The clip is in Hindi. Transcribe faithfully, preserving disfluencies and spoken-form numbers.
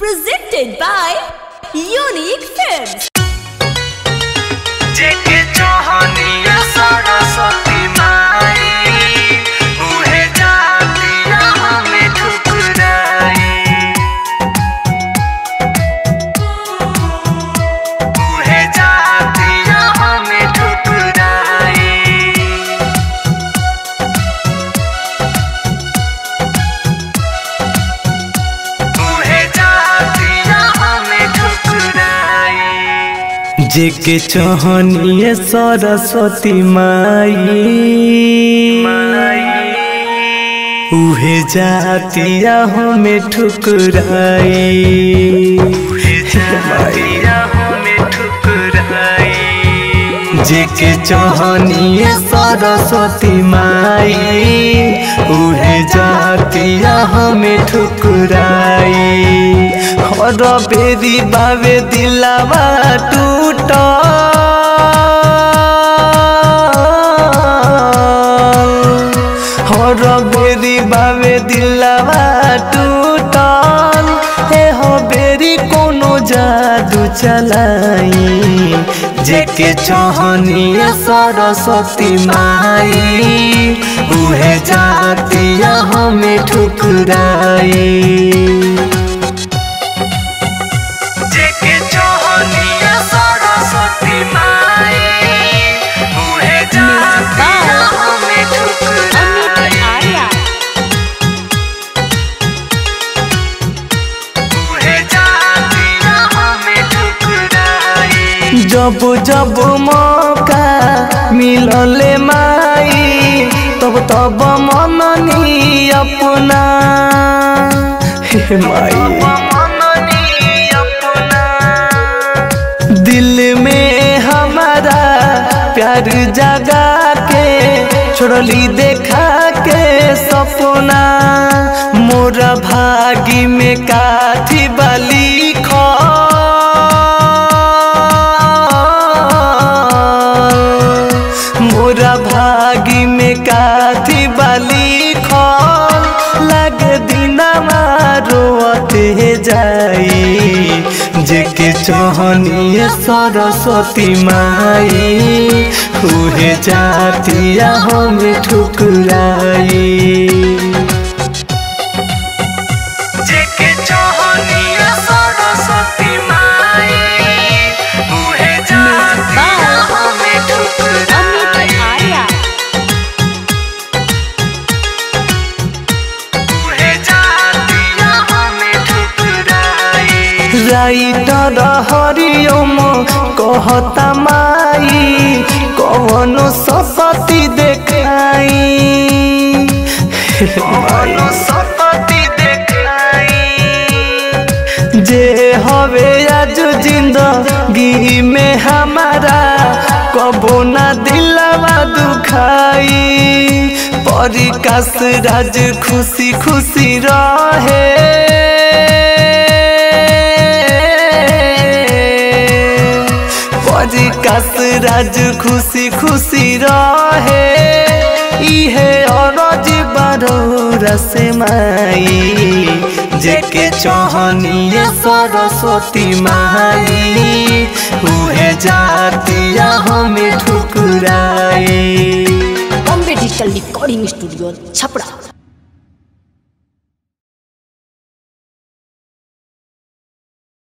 Presented by Unique Films. जेके चहनिए सरस्वती माई उहे जातिया हमें ठुकराई जेके चहनिए सरस्वती माई उहे जातिया हमें ठुकराई और बेरी बावे दिलावा टूटा और बेरी बावे दिलावा टूटा हे हो बेरी कोनो जादू चलाई जेके चहनिया सरस्वती माई उहे जातिया हमें ठुकराई जब जब मौका मिलले माई तब तब मननी अपना हे माई दिल में हमारा प्यार जगा के छोड़ली देखा के सपना मोरा भागी में काथी बाली खो भागी में काथी बाली खोल लग दिना मारोते जाई जेके चहनिया सरस्वती माई उहे जातिया हमें ठुकराई राइटर हरिओम कहता माई कौन सपति देखाई सपति देखाई जे हवे आज जिंदगी में हमारा कबो ना दिलवा दुखाई प्रकाश राज खुशी खुशी रहे प्रकाश राज खुशी खुशी रहे इहे अरज बरौरा से माई जेके चहनिया सरस्वती माई उहे जातिया हमें ठुकराई। Happy digital recording studio Chhapra.